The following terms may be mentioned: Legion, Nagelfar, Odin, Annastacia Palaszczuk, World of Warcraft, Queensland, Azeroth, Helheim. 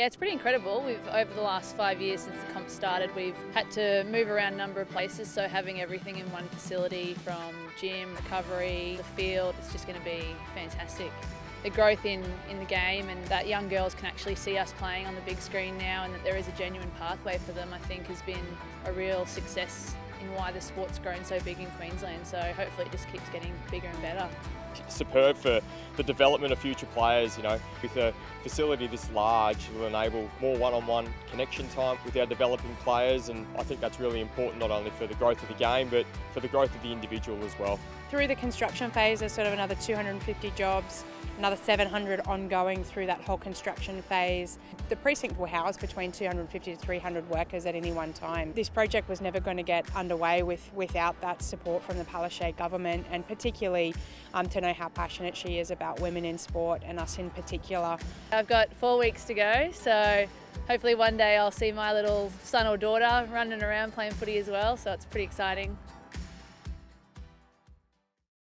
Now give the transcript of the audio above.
Yeah, it's pretty incredible. We've, over the last 5 years since the comp started, we've had to move around a number of places, so having everything in one facility, from gym, recovery, the field, it's just going to be fantastic. The growth in the game, and that young girls can actually see us playing on the big screen now, and that there is a genuine pathway for them, I think has been a real success in why the sport's grown so big in Queensland. So hopefully it just keeps getting bigger and better. It's superb for the development of future players, you know. With a facility this large, it will enable more one-on-one connection time with our developing players, and I think that's really important, not only for the growth of the game, but for the growth of the individual as well. Through the construction phase, there's sort of another 250 jobs, another 700 ongoing through that whole construction phase. The precinct will house between 250 to 300 workers at any one time. This project was never going to get underway without that support from the Palaszczuk government, and particularly to know how passionate she is about women in sport and us in particular. I've got 4 weeks to go, so hopefully one day I'll see my little son or daughter running around playing footy as well, so it's pretty exciting.